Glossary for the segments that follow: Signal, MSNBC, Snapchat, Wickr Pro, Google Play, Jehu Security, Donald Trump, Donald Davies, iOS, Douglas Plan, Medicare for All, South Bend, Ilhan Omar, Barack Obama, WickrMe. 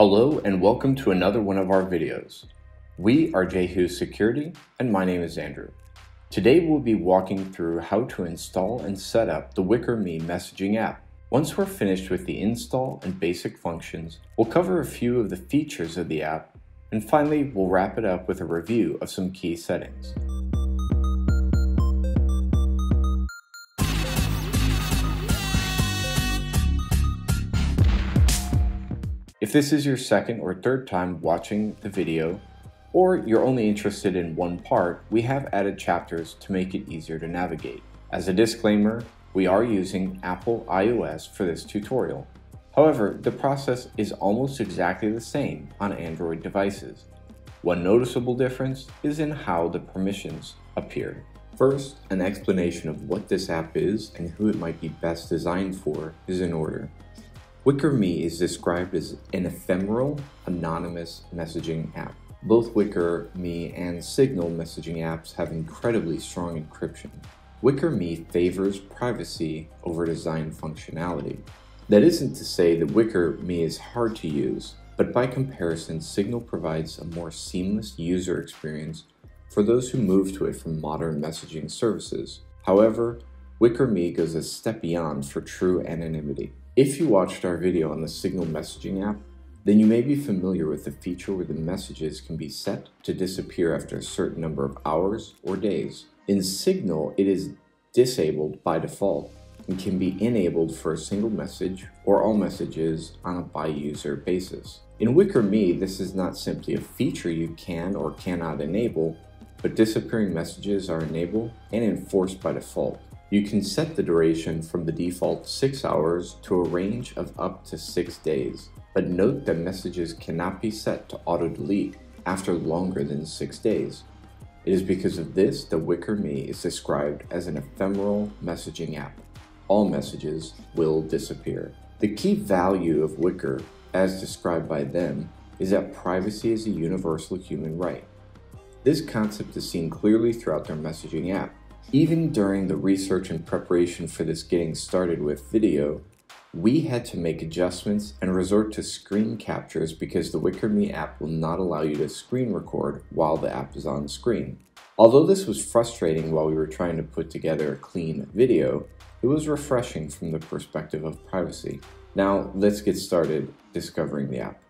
Hello and welcome to another one of our videos. We are Jehu Security and my name is Andrew. Today we'll be walking through how to install and set up the Wickr Me messaging app. Once we're finished with the install and basic functions, we'll cover a few of the features of the app, and finally we'll wrap it up with a review of some key settings. If this is your second or third time watching the video, or you're only interested in one part, we have added chapters to make it easier to navigate. As a disclaimer, we are using Apple iOS for this tutorial. However, the process is almost exactly the same on Android devices. One noticeable difference is in how the permissions appear. First, an explanation of what this app is and who it might be best designed for is in order. Wickr Me is described as an ephemeral, anonymous messaging app. Both Wickr Me and Signal messaging apps have incredibly strong encryption. Wickr Me favors privacy over design functionality. That isn't to say that Wickr Me is hard to use, but by comparison, Signal provides a more seamless user experience for those who move to it from modern messaging services. However, Wickr Me goes a step beyond for true anonymity. If you watched our video on the Signal messaging app, then you may be familiar with the feature where the messages can be set to disappear after a certain number of hours or days. In Signal, it is disabled by default and can be enabled for a single message or all messages on a by-user basis. In Wickr Me, this is not simply a feature you can or cannot enable, but disappearing messages are enabled and enforced by default. You can set the duration from the default 6 hours to a range of up to 6 days, but note that messages cannot be set to auto-delete after longer than 6 days. It is because of this that Wickr Me is described as an ephemeral messaging app. All messages will disappear. The key value of Wickr, as described by them, is that privacy is a universal human right. This concept is seen clearly throughout their messaging app. Even during the research and preparation for this Getting Started With video, we had to make adjustments and resort to screen captures because the Wickr Me app will not allow you to screen record while the app is on screen. Although this was frustrating while we were trying to put together a clean video, it was refreshing from the perspective of privacy. Now let's get started discovering the app.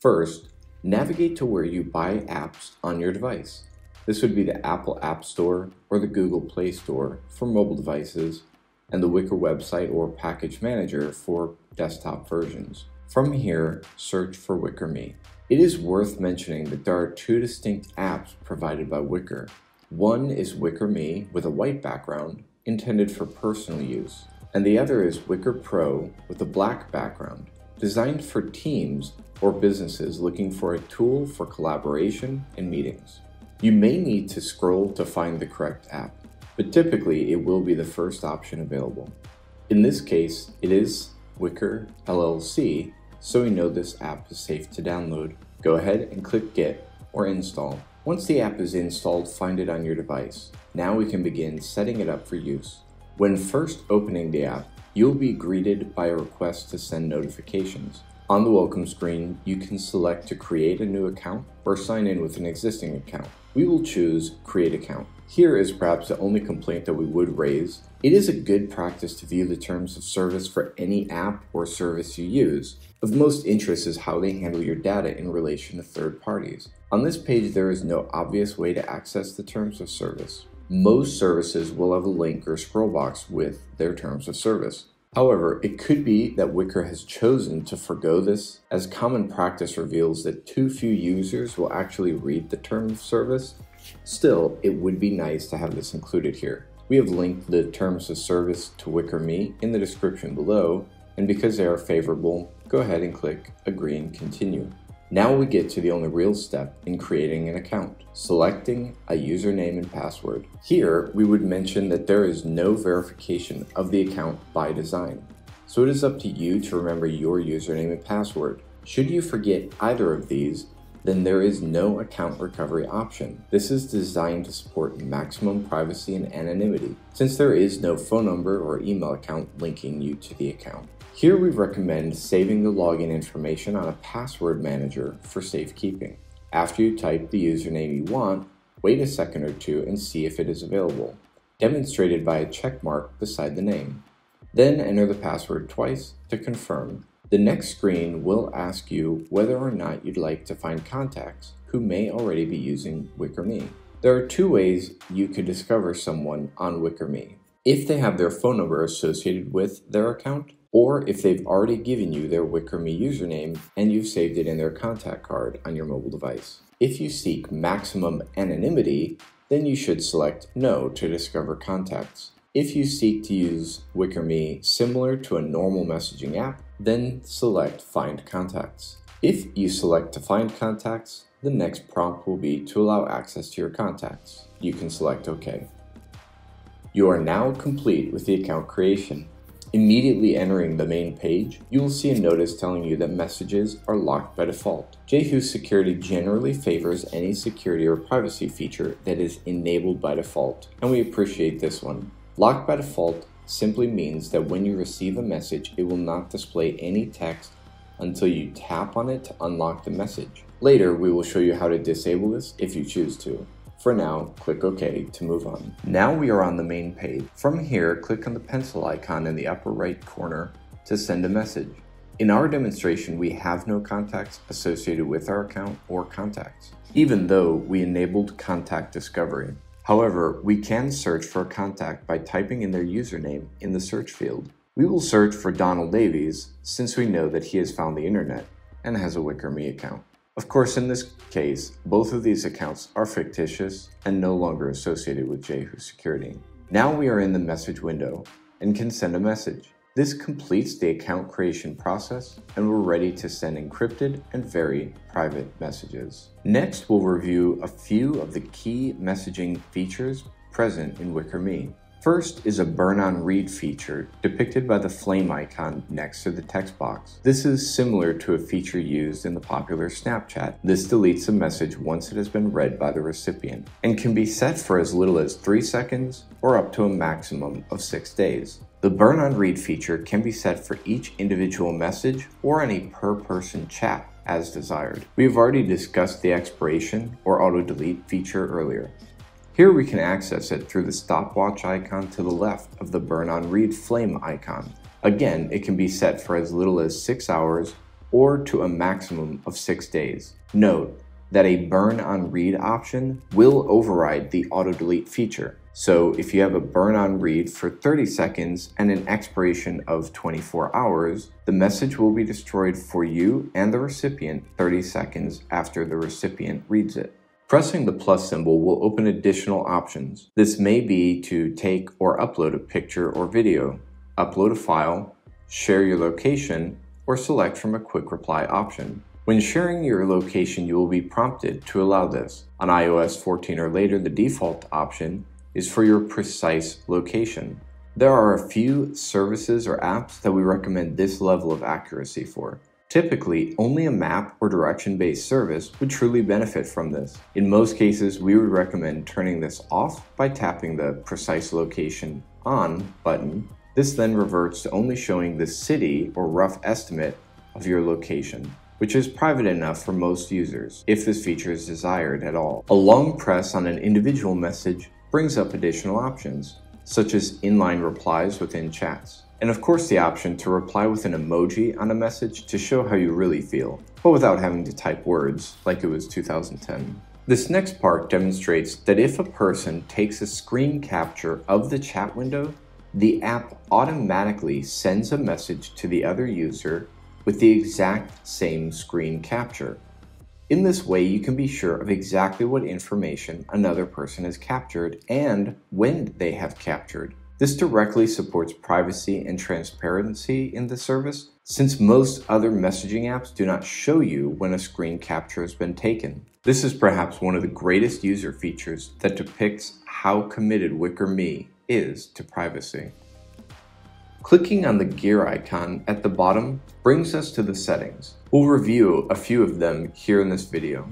First, navigate to where you buy apps on your device. This would be the Apple App Store or the Google Play Store for mobile devices, and the Wickr website or package manager for desktop versions. From here, search for Wickr Me. It is worth mentioning that there are two distinct apps provided by Wickr. One is Wickr Me with a white background, intended for personal use, and the other is Wickr Pro with a black background, designed for teams or businesses looking for a tool for collaboration and meetings. You may need to scroll to find the correct app, but typically it will be the first option available. In this case, it is Wickr LLC, so we know this app is safe to download. Go ahead and click Get or Install. Once the app is installed, find it on your device. Now we can begin setting it up for use. When first opening the app, you'll be greeted by a request to send notifications. On the welcome screen, you can select to create a new account or sign in with an existing account. We will choose Create Account. Here is perhaps the only complaint that we would raise. It is a good practice to view the terms of service for any app or service you use. Of most interest is how they handle your data in relation to third parties. On this page, there is no obvious way to access the terms of service. Most services will have a link or scroll box with their terms of service. However, it could be that Wickr has chosen to forgo this, as common practice reveals that too few users will actually read the terms of service. Still, it would be nice to have this included here. We have linked the terms of service to Wickr Me in the description below, and because they are favorable, go ahead and click Agree and Continue. Now we get to the only real step in creating an account, selecting a username and password. Here, we would mention that there is no verification of the account by design, so it is up to you to remember your username and password. Should you forget either of these, then there is no account recovery option. This is designed to support maximum privacy and anonymity, since there is no phone number or email account linking you to the account. Here we recommend saving the login information on a password manager for safekeeping. After you type the username you want, wait a second or two and see if it is available, demonstrated by a check mark beside the name. Then enter the password twice to confirm. The next screen will ask you whether or not you'd like to find contacts who may already be using WickrMe. There are two ways you could discover someone on WickrMe: if they have their phone number associated with their account, or if they've already given you their WickrMe username and you've saved it in their contact card on your mobile device. If you seek maximum anonymity, then you should select No to discover contacts. If you seek to use WickrMe similar to a normal messaging app, then select Find Contacts. If you select to find contacts, the next prompt will be to allow access to your contacts. You can select OK. You are now complete with the account creation. Immediately entering the main page, you will see a notice telling you that messages are locked by default. Jehu Security generally favors any security or privacy feature that is enabled by default, and we appreciate this one. Locked by default simply means that when you receive a message, it will not display any text until you tap on it to unlock the message. Later, we will show you how to disable this if you choose to. For now, click OK to move on. Now we are on the main page. From here, click on the pencil icon in the upper right corner to send a message. In our demonstration, we have no contacts associated with our account or contacts, even though we enabled contact discovery. However, we can search for a contact by typing in their username in the search field. We will search for Donald Davies, since we know that he has found the internet and has a WickrMe account. Of course, in this case, both of these accounts are fictitious and no longer associated with Jehu Security. Now we are in the message window and can send a message. This completes the account creation process, and we're ready to send encrypted and very private messages. Next, we'll review a few of the key messaging features present in WickrMe. First is a burn-on read feature depicted by the flame icon next to the text box. This is similar to a feature used in the popular Snapchat. This deletes a message once it has been read by the recipient and can be set for as little as 3 seconds or up to a maximum of 6 days. The burn-on read feature can be set for each individual message or any per-person chat as desired. We have already discussed the expiration or auto-delete feature earlier. Here we can access it through the stopwatch icon to the left of the burn on read flame icon. Again, it can be set for as little as 6 hours or to a maximum of 6 days. Note that a burn on read option will override the auto delete feature. So if you have a burn on read for 30 seconds and an expiration of 24 hours, the message will be destroyed for you and the recipient 30 seconds after the recipient reads it. Pressing the plus symbol will open additional options. This may be to take or upload a picture or video, upload a file, share your location, or select from a quick reply option. When sharing your location, you will be prompted to allow this. On iOS 14 or later, the default option is for your precise location. There are a few services or apps that we recommend this level of accuracy for. Typically, only a map or direction-based service would truly benefit from this. In most cases, we would recommend turning this off by tapping the Precise Location On button. This then reverts to only showing the city or rough estimate of your location, which is private enough for most users, if this feature is desired at all. A long press on an individual message brings up additional options, such as inline replies within chats. And of course the option to reply with an emoji on a message to show how you really feel, but without having to type words like it was 2010. This next part demonstrates that if a person takes a screen capture of the chat window, the app automatically sends a message to the other user with the exact same screen capture. In this way, you can be sure of exactly what information another person has captured and when they have captured. This directly supports privacy and transparency in the service, since most other messaging apps do not show you when a screen capture has been taken. This is perhaps one of the greatest user features that depicts how committed WickrMe is to privacy. Clicking on the gear icon at the bottom brings us to the settings. We'll review a few of them here in this video.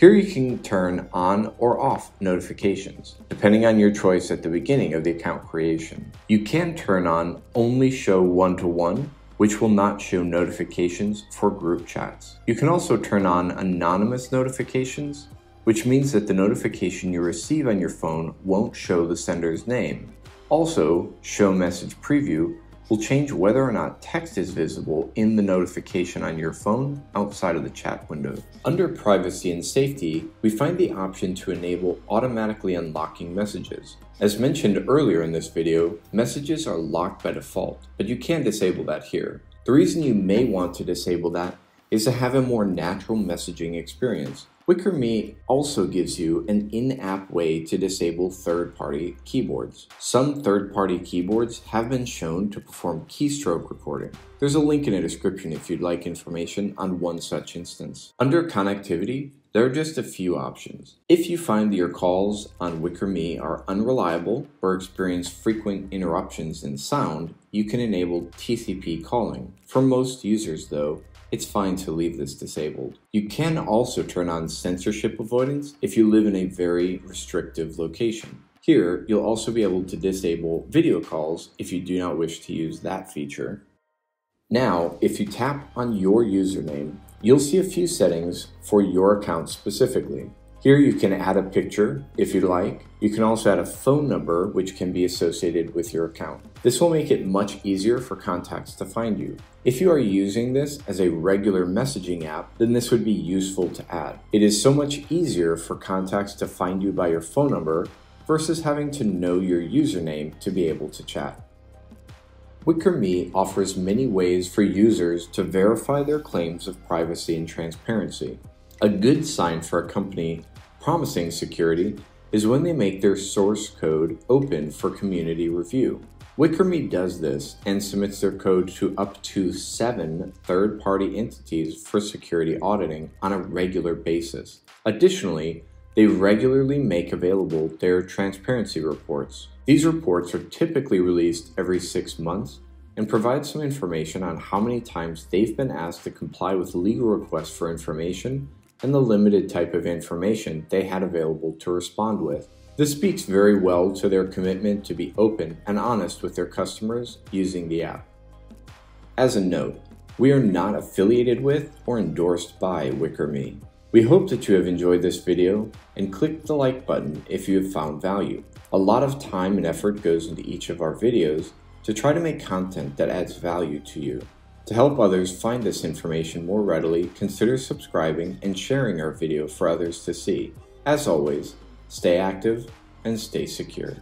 Here you can turn on or off notifications, depending on your choice at the beginning of the account creation. You can turn on only show one-to-one, which will not show notifications for group chats. You can also turn on anonymous notifications, which means that the notification you receive on your phone won't show the sender's name. Also, show message preview will change whether or not text is visible in the notification on your phone outside of the chat window. Under privacy and safety, we find the option to enable automatically unlocking messages. As mentioned earlier in this video, messages are locked by default, but you can disable that here. The reason you may want to disable that is to have a more natural messaging experience. Wickr Me also gives you an in-app way to disable third-party keyboards. Some third-party keyboards have been shown to perform keystroke recording. There's a link in the description if you'd like information on one such instance. Under connectivity, there are just a few options. If you find that your calls on Wickr Me are unreliable or experience frequent interruptions in sound, you can enable TCP calling. For most users though, it's fine to leave this disabled. You can also turn on censorship avoidance if you live in a very restrictive location. Here, you'll also be able to disable video calls if you do not wish to use that feature. Now, if you tap on your username, you'll see a few settings for your account specifically. Here you can add a picture if you'd like. You can also add a phone number which can be associated with your account. This will make it much easier for contacts to find you. If you are using this as a regular messaging app, then this would be useful to add. It is so much easier for contacts to find you by your phone number versus having to know your username to be able to chat. Wickr Me offers many ways for users to verify their claims of privacy and transparency. A good sign for a company promising security is when they make their source code open for community review. Wickr Me does this and submits their code to up to 7 third-party entities for security auditing on a regular basis. Additionally, they regularly make available their transparency reports. These reports are typically released every 6 months and provide some information on how many times they've been asked to comply with legal requests for information and the limited type of information they had available to respond with. This speaks very well to their commitment to be open and honest with their customers using the app. As a note, we are not affiliated with or endorsed by Wickr Me. We hope that you have enjoyed this video and click the like button if you have found value. A lot of time and effort goes into each of our videos to try to make content that adds value to you. To help others find this information more readily, consider subscribing and sharing our video for others to see. As always, stay active and stay secure.